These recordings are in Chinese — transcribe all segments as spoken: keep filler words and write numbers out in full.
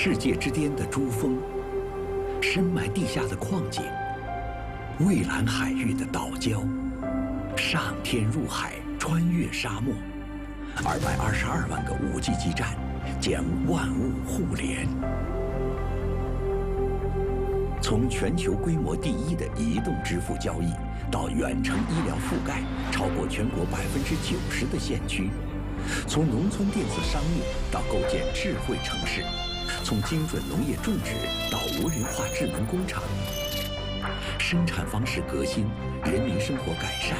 世界之巅的珠峰，深埋地下的矿井，蔚蓝海域的岛礁，上天入海，穿越沙漠，二百二十二万个五G 基站将万物互联。从全球规模第一的移动支付交易，到远程医疗覆盖超过全国百分之九十的县区，从农村电子商务到构建智慧城市。 从精准农业种植到无人化智能工厂，生产方式革新，人民生活改善，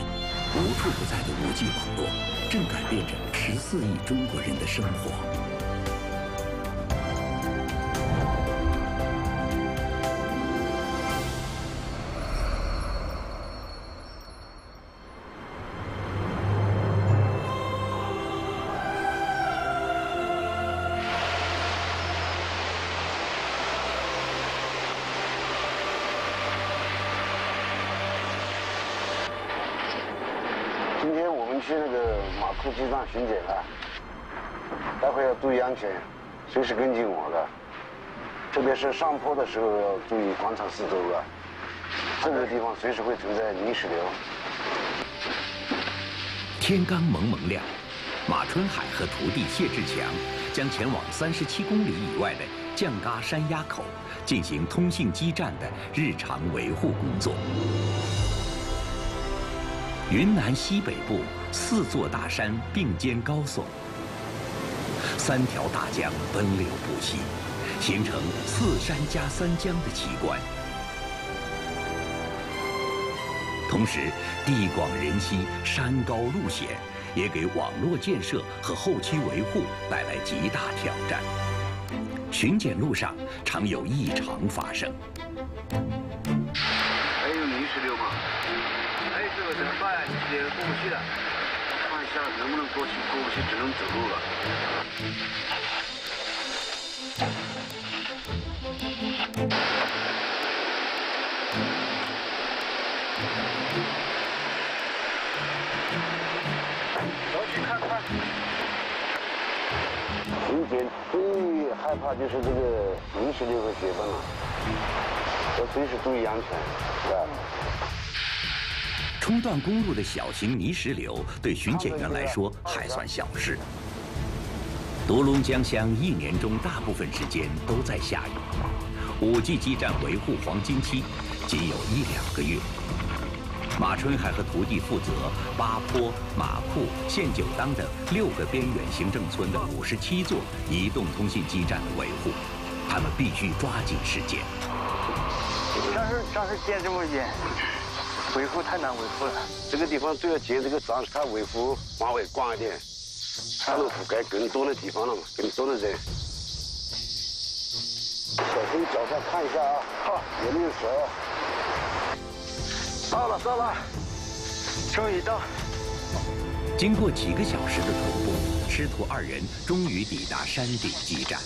无处不在的五G 网络正改变着十四亿中国人的生活。机场巡检了，待会要注意安全，随时跟紧我的。特别是上坡的时候要注意广场四周啊，这个地方随时会存在泥石流。天刚蒙蒙亮，马春海和徒弟谢志强将前往三十七公里以外的酱嘎山垭口进行通信基站的日常维护工作。 云南西北部四座大山并肩高耸，三条大江奔流不息，形成四山加三江的奇观。同时，地广人稀、山高路险，也给网络建设和后期维护带来极大挑战。巡检路上常有异常发生。 怎么办呀？你这过不去了，看一下能不能过去，过不去只能走路了。走去看看。巡检最害怕就是这个泥石流和雪崩了，要随时注意安全，是吧？ 冲断公路的小型泥石流，对巡检员来说还算小事。独龙江乡一年中大部分时间都在下雨 ，五G 基站维护黄金期仅有一两个月。马春海和徒弟负责八坡、马库、县九当等六个边远行政村的五十七座移动通信基站的维护，他们必须抓紧时间。上次上次建这么远。 维护太难维护了，这个地方都要结这个杂，它维护范围广一点，它能覆盖更多的地方了嘛，更多的人。小心脚下看一下啊，好，有没有蛇？到了，到了，终于到。经过几个小时的徒步，师徒二人终于抵达山顶基站。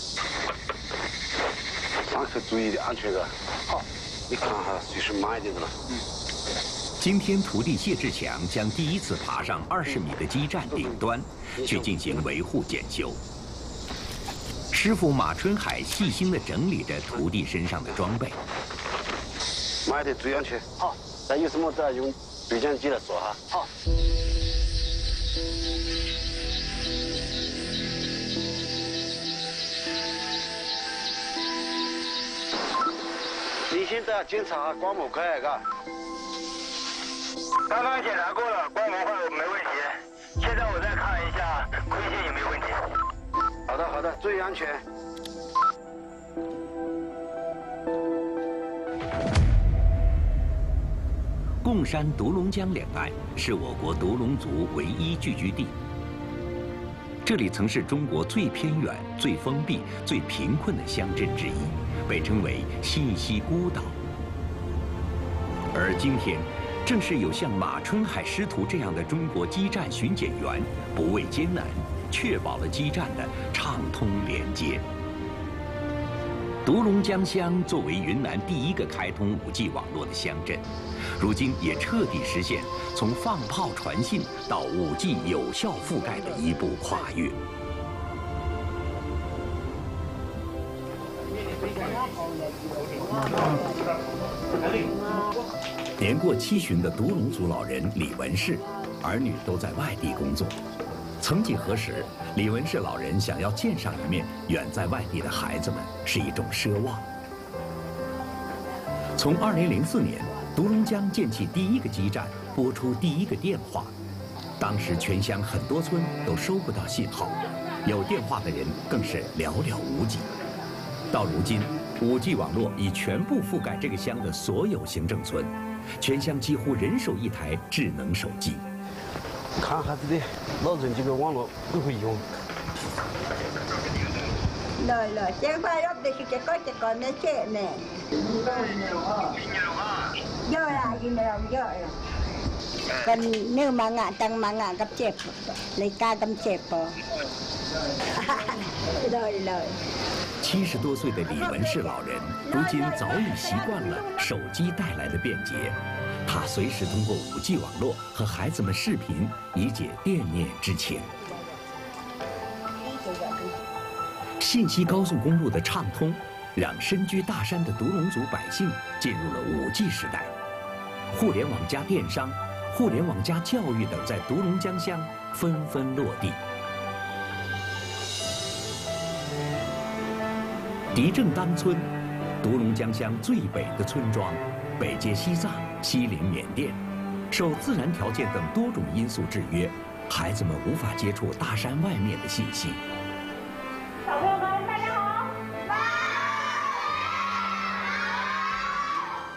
上车注意安全啊！好，你看哈，就是慢一点的了。嗯。 今天，徒弟谢志强将第一次爬上二十米的基站顶端，去进行维护检修。师傅马春海细心地整理着徒弟身上的装备。慢点，注意安全。好，咱有什么再用对讲机来说哈。好。你现在检查光模块，嘎。 刚刚检查过了，光模块没问题。现在我再看一下空注意安全。贡山独龙江两岸是我国独龙族唯一聚居地，这里曾是中国最偏远、最封闭、最贫困的乡镇之一，被称为“信息孤岛”。而今天，正是有像马春海师徒这样的中国基站巡检员，不畏艰难，确保了基站的畅通连接。独龙江乡作为云南第一个开通 五G 网络的乡镇，如今也彻底实现从放炮传信到 五G 有效覆盖的一步跨越。年过七旬的独龙族老人李文士，儿女都在外地工作。曾几何时，李文士老人想要见上一面远在外地的孩子们，是一种奢望。从二零零四年，独龙江建起第一个基站，拨出第一个电话，当时全乡很多村都收不到信号，有电话的人更是寥寥无几。到如今 ，五G 网络已全部覆盖这个乡的所有行政村，全乡几乎人手一台智能手机。 看孩子的，老人这个网络不会用。来来，这块要不是这个这个没钱呢。有啦，有啦，有啦。跟牛马眼、灯马眼跟接不，你家跟接不？哈哈，来来。七十多岁的李文士老人，如今早已习惯了手机带来的便捷。 他随时通过 五G 网络和孩子们视频，以解惦念之情。信息高速公路的畅通，让身居大山的独龙族百姓进入了 五G 时代。互联网加电商、互联网加教育等在独龙江乡纷纷落地。迪正当村，独龙江乡最北的村庄，北接西藏。 西邻缅甸，受自然条件等多种因素制约，孩子们无法接触大山外面的信息。小朋友们，大家好！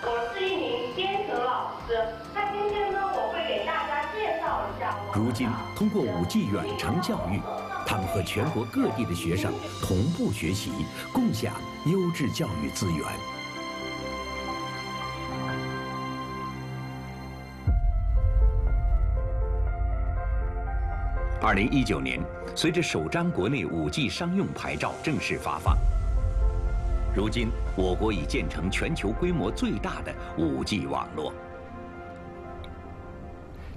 我是一名编程老师，那今天呢，我会给大家介绍一下。如今，通过 五G 远程教育，他们和全国各地的学生同步学习，共享优质教育资源。 二零一九年，随着首张国内 五G 商用牌照正式发放，如今我国已建成全球规模最大的 五G 网络。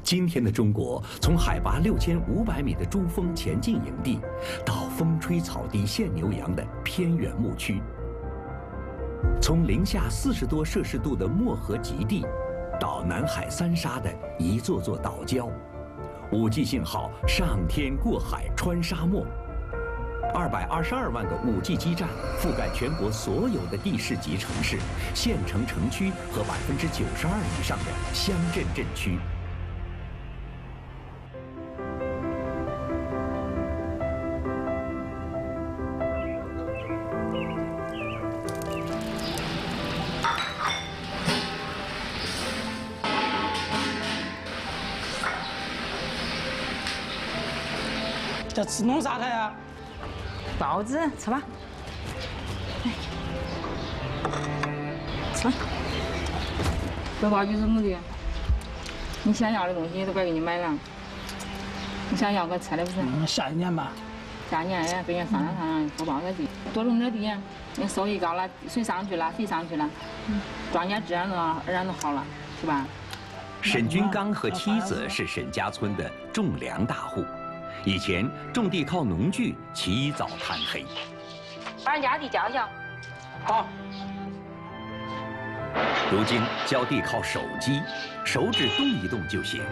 今天的中国，从海拔六千五百米的珠峰前进营地，到风吹草低见牛羊的偏远牧区，从零下四十多摄氏度的漠河极地，到南海三沙的一座座岛礁。 五G 信号上天过海穿沙漠，二百二十二万个 五G 基站覆盖全国所有的地市级城市、县城城区和百分之九十二以上的乡镇镇区。这是弄啥菜呀？包子，吃吧。吃吧。这玩具是木的，你想要的东西都该给你买了。你想要个吃的不是？嗯，下一年吧。下一年哎，跟人商量商量，多包点地，多种点地，那收益高了，谁上去了，谁上去了，庄稼质量呢，自然就好了，是吧？沈军刚和妻子是沈家村的种粮大户。 以前种地靠农具，起早贪黑。把人家地交交。好。如今浇地靠手机，手指动一动就行。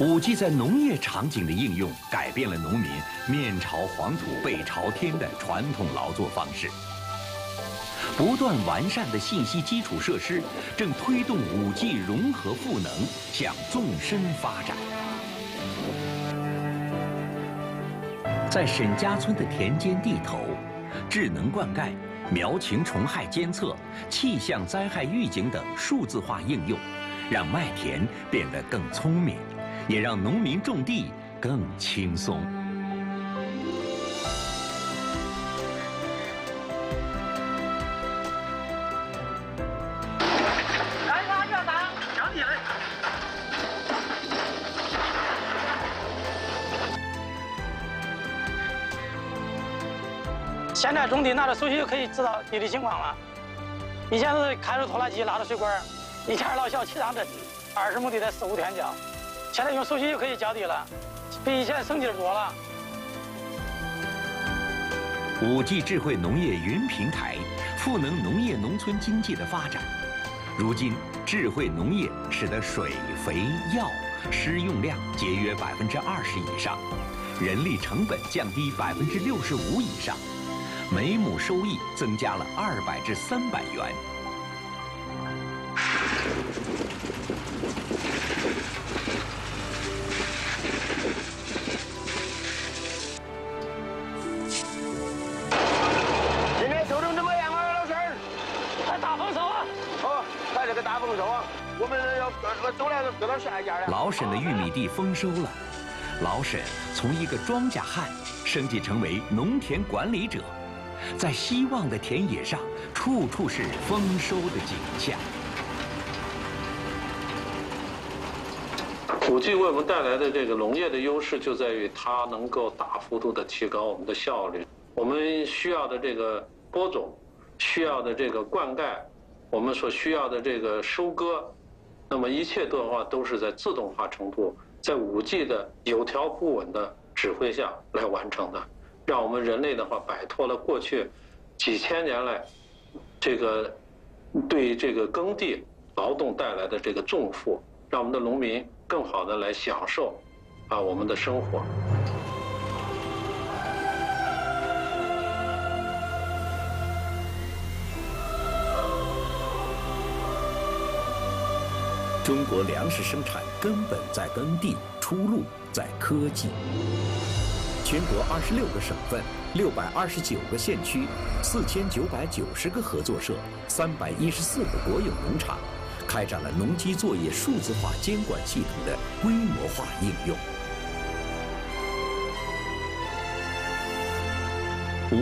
五G 在农业场景的应用，改变了农民面朝黄土背朝天的传统劳作方式。不断完善的信息基础设施正推动 五 G 融合赋能向纵深发展。在沈家村的田间地头，智能灌溉、苗情虫害监测、气象灾害预警等数字化应用，让麦田变得更聪明，也让农民种地更轻松。 现在种地拿着手机就可以知道地里情况了。以前是开着拖拉机拉着水管，一天老小七趟地，二十亩地得四五天浇。现在用手机就可以浇地了，比以前省劲多了。五 G 智慧农业云平台赋能农业农村经济的发展。如今，智慧农业使得水、肥、药、施用量节约百分之二十以上，人力成本降低百分之六十五以上。 每亩收益增加了二百至三百元。今天收成怎么样啊，老师？还大丰收啊！哦，还是个大丰收啊！我们要我走了，搁到下一家了。老沈的玉米地丰收了，老沈从一个庄稼汉升级成为农田管理者。 在希望的田野上，处处是丰收的景象。五 G 为我们带来的这个农业的优势，就在于它能够大幅度的提高我们的效率。我们需要的这个播种，需要的这个灌溉，我们所需要的这个收割，那么一切的话都是在自动化程度，在五 G 的有条不紊的指挥下来完成的。 让我们人类的话摆脱了过去几千年来这个对这个耕地劳动带来的这个重负，让我们的农民更好的来享受啊我们的生活。中国粮食生产根本在耕地，出路在科技。 全国二十六个省份、六百二十九个县区、四千九百九十个合作社、三百一十四个国有农场，开展了农机作业数字化监管系统的规模化应用。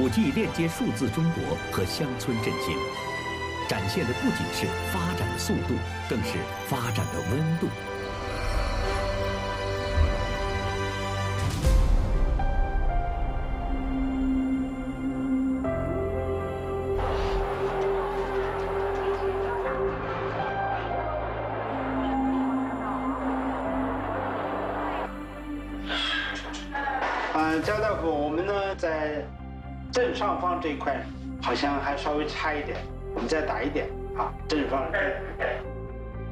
五 G 链接数字中国和乡村振兴，展现的不仅是发展的速度，更是发展的温度。 正上方这一块好像还稍微差一点，我们再打一点啊，正方。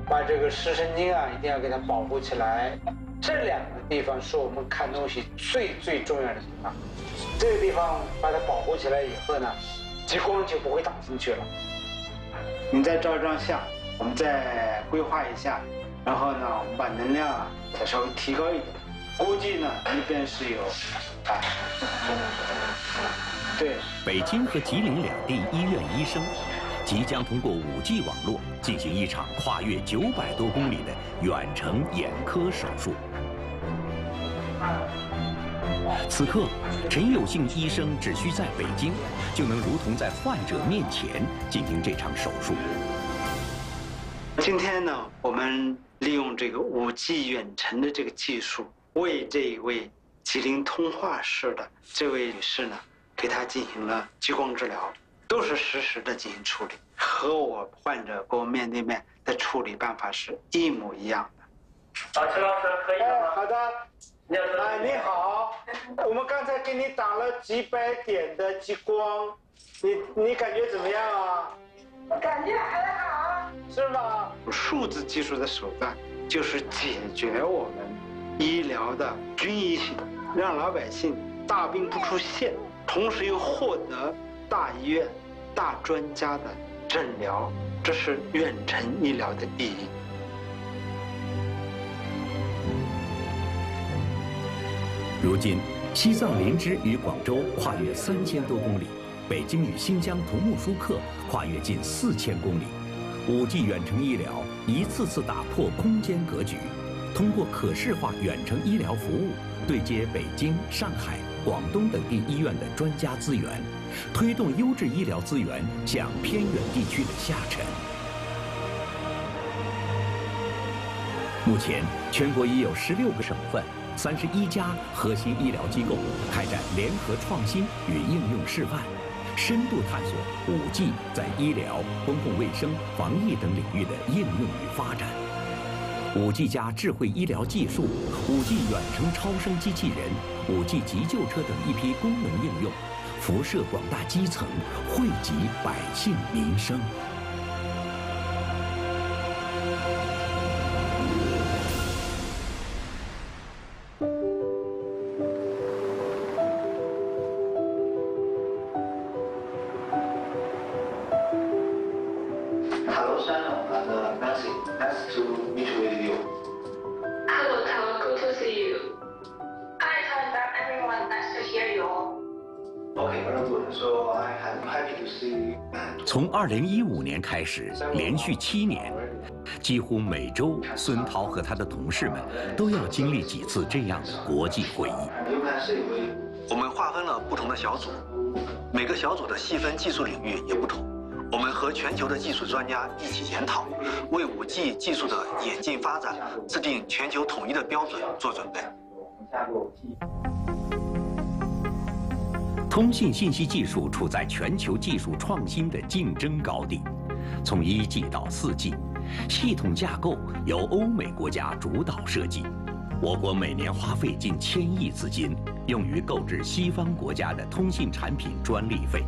把这个视神经啊，一定要给它保护起来。这两个地方是我们看东西最最重要的地方。这个地方把它保护起来以后呢，激光就不会打进去了。你再照一张相，我们再规划一下，然后呢，我们把能量啊再稍微提高一点。估计呢，一边是有啊。嗯 对，北京和吉林两地医院医生即将通过五 G 网络进行一场跨越九百多公里的远程眼科手术。此刻，陈有幸医生只需在北京，就能如同在患者面前进行这场手术。今天呢，我们利用这个五 G 远程的这个技术，为这一位吉林通化市的这位女士呢。 给他进行了激光治疗，都是实时的进行处理，和我患者跟我面对面的处理办法是一模一样的。啊，陈老师可以吗？哎，好的。你好。啊，你好。我们刚才给你打了几百点的激光，你你感觉怎么样啊？我感觉还好。是吗？数字技术的手段就是解决我们医疗的均一性，让老百姓大病不出现。 同时又获得大医院大专家的诊疗，这是远程医疗的意义。如今，西藏林芝与广州跨越三千多公里，北京与新疆独木舒克跨越近四千公里。五 G 远程医疗一次次打破空间格局，通过可视化远程医疗服务，对接北京、上海、广东等地医院的专家资源，推动优质医疗资源向偏远地区的下沉。目前，全国已有十六个省份、三十一家核心医疗机构开展联合创新与应用示范，深度探索 五 G 在医疗、公共卫生、防疫等领域的应用与发展。五 G 加智慧医疗技术、五 G 远程超声机器人、五 G 急救车等一批功能应用，辐射广大基层，惠及百姓民生。二零一五年开始，连续七年，几乎每周，孙涛和他的同事们都要经历几次这样的国际会议。我们划分了不同的小组，每个小组的细分技术领域也不同。我们和全球的技术专家一起研讨，为 五 G 技术的演进发展制定全球统一的标准做准备。通信信息技术处在全球技术创新的竞争高地，从一 G 到四 G， 系统架构由欧美国家主导设计。我国每年花费近千亿资金，用于购置西方国家的通信产品专利费。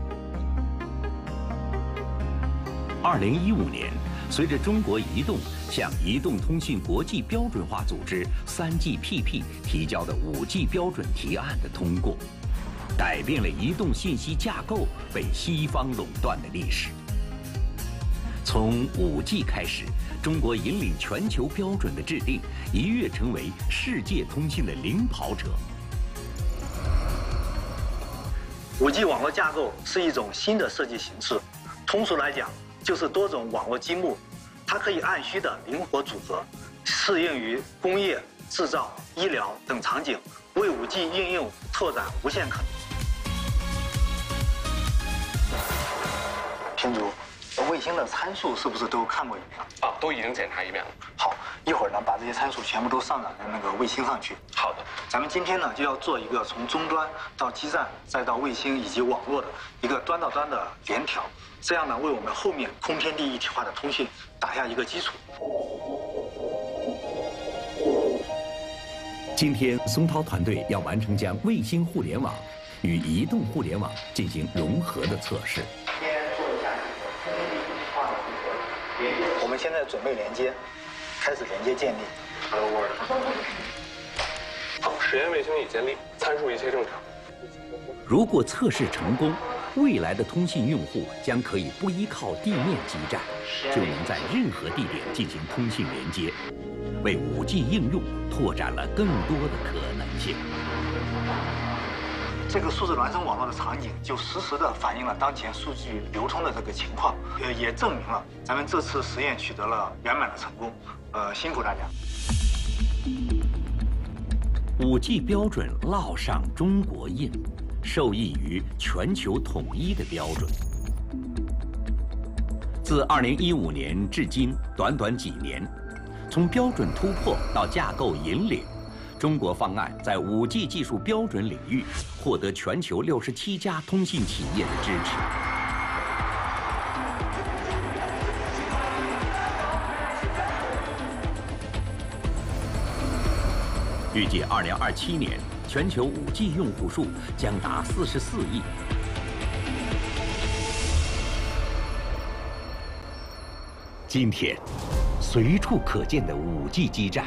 二零一五年，随着中国移动向移动通信国际标准化组织 三 G P P 提交的 五 G 标准提案的通过，改变了移动信息架构被西方垄断的历史。从 五 G 开始，中国引领全球标准的制定，一跃成为世界通信的领跑者。五 G 网络架构是一种新的设计形式，通俗来讲就是多种网络积木，它可以按需的灵活组合，适应于工业、制造、医疗等场景，为 五 G 应用拓展无限可能。平竹，卫星的参数是不是都看过一遍？啊，都已经检查一遍了。好，一会儿呢，把这些参数全部都上载到那个卫星上去。好的。咱们今天呢，就要做一个从终端到基站，再到卫星以及网络的一个端到端的联调，这样呢，为我们后面空天地一体化的通信打下一个基础。今天，孙涛团队要完成将卫星互联网与移动互联网进行融合的测试。我们现在准备连接，开始连接建立。Hello World。好，实验卫星已建立，参数一切正常。如果测试成功，未来的通信用户将可以不依靠地面基站，就能在任何地点进行通信连接，为 五 G 应用拓展了更多的可能性。这个数字孪生网络的场景就实时的反映了当前数据流通的这个情况，呃，也证明了咱们这次实验取得了圆满的成功。呃，辛苦大家。五 G 标准烙上中国印，受益于全球统一的标准。自二零一五年至今，短短几年，从标准突破到架构引领，中国方案在 五 G 技术标准领域获得全球六十七家通信企业的支持。预计二零二七年，全球 五 G 用户数将达四十四亿。今天，随处可见的 五 G 基站，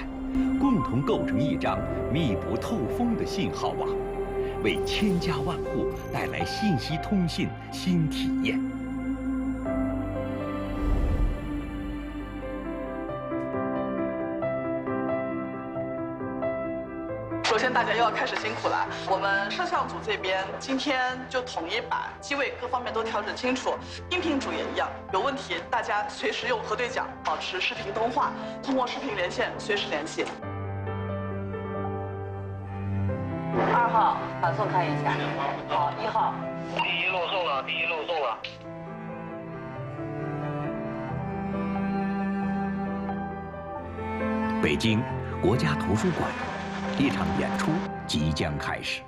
共同构成一张密不透风的信号网，为千家万户带来信息通信新体验。首先大家又要开始辛苦了。我们摄像组这边今天就统一把机位各方面都调整清楚，音频组也一样，有问题大家随时用核对讲，保持视频通话，通过视频连线随时联系。二号反送看一下，好，一号。第一路送了，第一路送了。 北京国家图书馆，一场演出即将开始。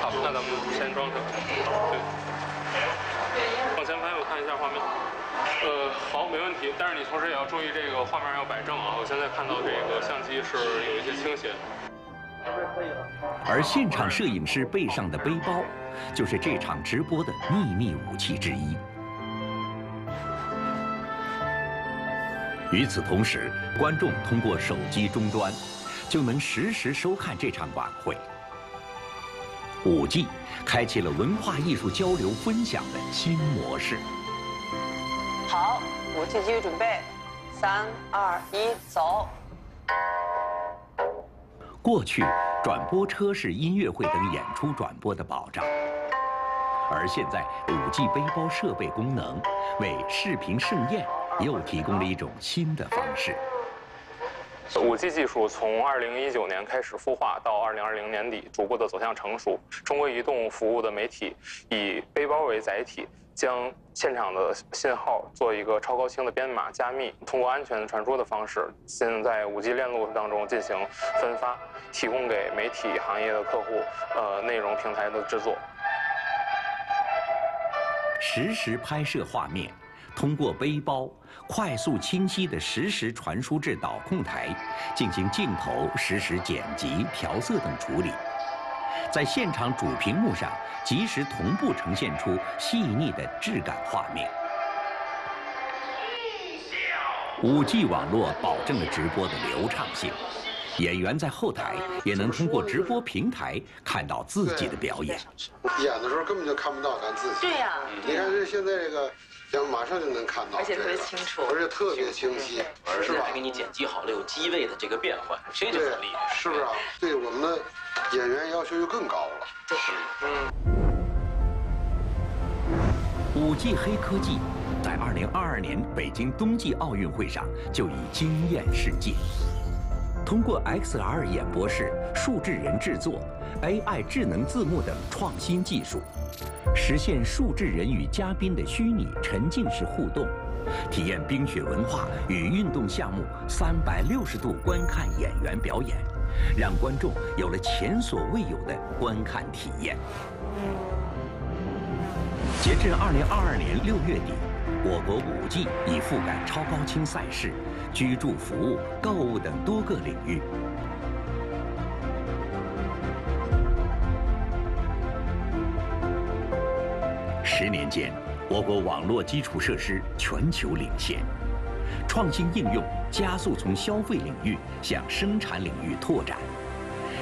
好，那咱们先装上。对，往前拍，我看一下画面。呃，好，没问题。但是你同时也要注意这个画面要摆正啊！我现在看到这个相机是有一些倾斜。而现场摄影师背上的背包，就是这场直播的秘密武器之一。 与此同时，观众通过手机终端，就能实时收看这场晚会。五 G 开启了文化艺术交流分享的新模式。好，五 G 继续准备，三二一，走。过去，转播车是音乐会等演出转播的保障。 而现在 五 G 背包设备功能为视频盛宴又提供了一种新的方式。五 G 技术从二零一九年开始孵化，到二零二零年底逐步的走向成熟。中国移动服务的媒体以背包为载体，将现场的信号做一个超高清的编码加密，通过安全传输的方式，现在 五 G 链路当中进行分发，提供给媒体行业的客户呃内容平台的制作。 实时拍摄画面，通过背包快速清晰的实时传输至导控台，进行镜头实时剪辑、调色等处理，在现场主屏幕上及时同步呈现出细腻的质感画面。五 G 网络保证了直播的流畅性，演员在后台也能通过直播平台看到自己的表演。 演的时候根本就看不到咱自己。对呀，你看这现在这个，咱马上就能看到，而且特别清楚，而且特别清晰，而且还给你剪辑好了有机位的这个变换，这就很厉害，是不是啊？对我们的演员要求就更高了。是，嗯。五 G 黑科技在二零二二年北京冬季奥运会上就已惊艳世界。 通过 X R 演播室、数字人制作、A I 智能字幕等创新技术，实现数字人与嘉宾的虚拟沉浸式互动，体验冰雪文化与运动项目三百六十度观看演员表演，让观众有了前所未有的观看体验。截至二零二二年六月底。 我国 五 G 已覆盖超高清赛事、居住服务、购物等多个领域。十年间，我国网络基础设施全球领先，创新应用加速从消费领域向生产领域拓展，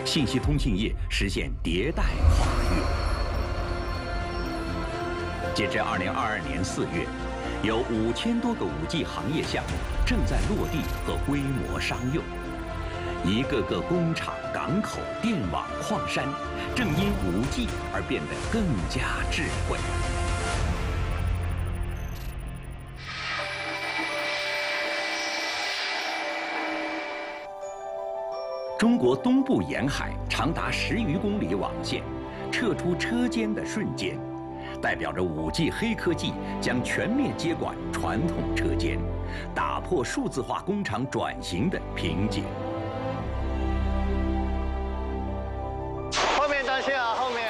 信息通信业实现迭代跨越。截至二零二二年四月。 有五千多个 五 G 行业项目正在落地和规模商用，一个个工厂、港口、电网、矿山，正因 五 G 而变得更加智慧。中国东部沿海长达十余公里网线，撤出车间的瞬间。 代表着 五 G 黑科技将全面接管传统车间，打破数字化工厂转型的瓶颈。后面当心啊，后面。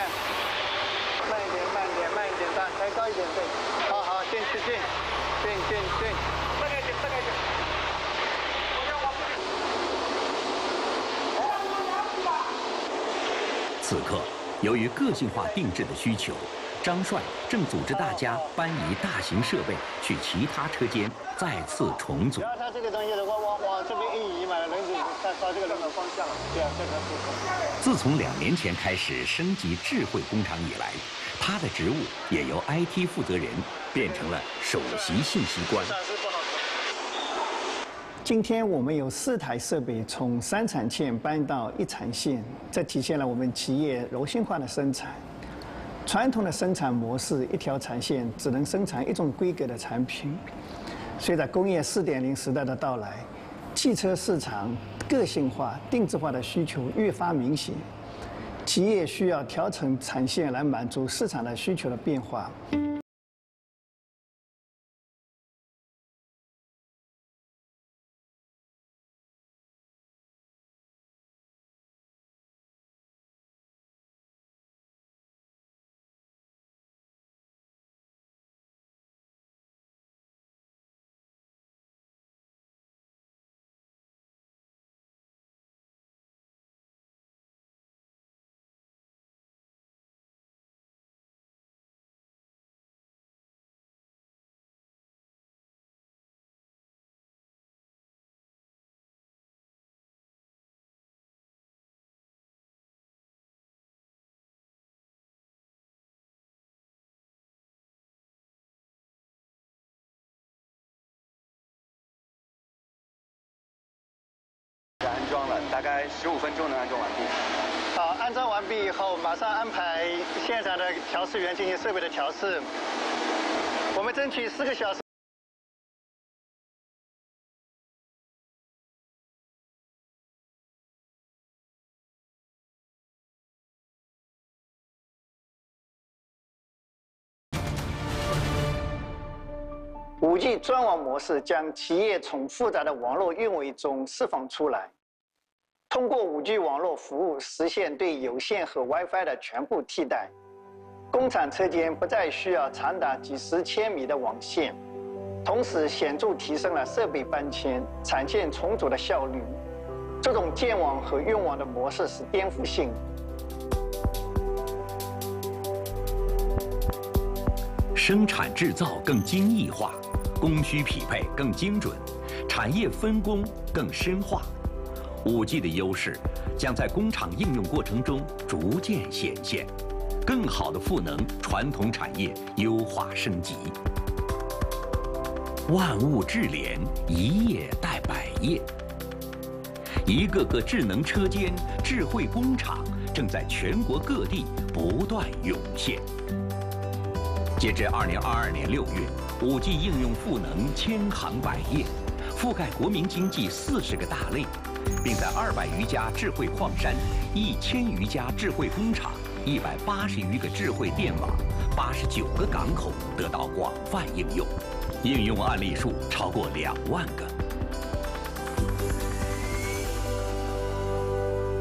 慢一点，慢一点，慢一点，抬高一点，对。好好，进进进，进进进。慢点，慢点。此刻，由于个性化定制的需求。 张帅正组织大家搬移大型设备去其他车间，再次重组。它这个东西的话，往往这边一移嘛，轮子再朝这个轮子方向了。对啊，这个是。自从两年前开始升级智慧工厂以来，他的职务也由 I T 负责人变成了首席信息官。今天我们有四台设备从三产线搬到一产线，这体现了我们企业柔性化的生产。传统的生产模式，一条产线只能生产一种规格的产品。随着工业 四点零 时代的到来，汽车市场个性化、定制化的需求越发明显，企业需要调整产线来满足市场的需求的变化。安装了，大概十五分钟能安装完毕。好，安装完毕以后，马上安排现场的调试员进行设备的调试。我们争取四个小时。五 G 专网模式将企业从复杂的网络运维中释放出来。 通过 五 G 网络服务实现对有线和 WiFi 的全部替代，工厂车间不再需要长达几十千米的网线，同时显著提升了设备搬迁、产线重组的效率。这种建网和运网的模式是颠覆性的，生产制造更精益化，供需匹配更精准，产业分工更深化。 五 G 的优势将在工厂应用过程中逐渐显现，更好地赋能传统产业优化升级。万物智联，一业带百业。一个个智能车间、智慧工厂正在全国各地不断涌现。截至二零二二年六月 ，五 G 应用赋能千行百业，覆盖国民经济四十个大类。 并在二百余家智慧矿山、一千余家智慧工厂、一百八十余个智慧电网、八十九个港口得到广泛应用，应用案例数超过两万个。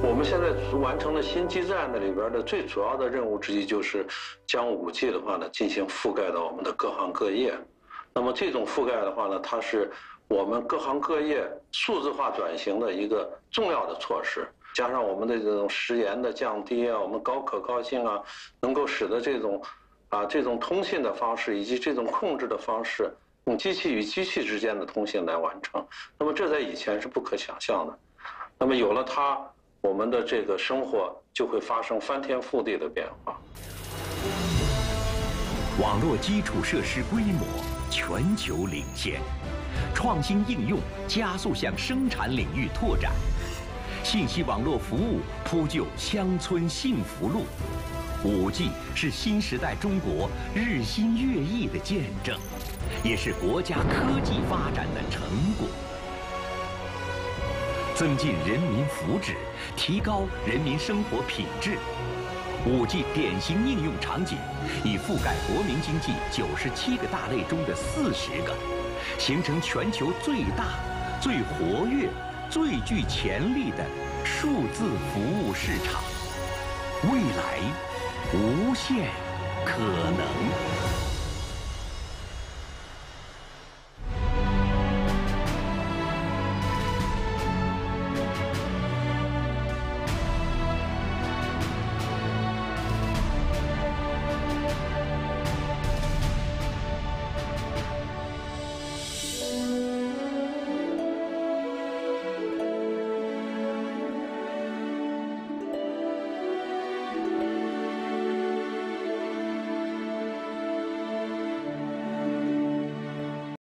我们现在完成了新基站的里边的最主要的任务之一，就是将五 G 的话呢进行覆盖到我们的各行各业。那么这种覆盖的话呢，它是。 我们各行各业数字化转型的一个重要的措施，加上我们的这种时延的降低啊，我们高可靠性啊，能够使得这种啊这种通信的方式以及这种控制的方式，用机器与机器之间的通信来完成。那么这在以前是不可想象的。那么有了它，我们的这个生活就会发生翻天覆地的变化。网络基础设施规模全球领先。 创新应用加速向生产领域拓展，信息网络服务铺就乡村幸福路。五 G 是新时代中国日新月异的见证，也是国家科技发展的成果。增进人民福祉，提高人民生活品质。 五 G 典型应用场景已覆盖国民经济九十七个大类中的四十个，形成全球最大、最活跃、最具潜力的数字服务市场。未来无限可能。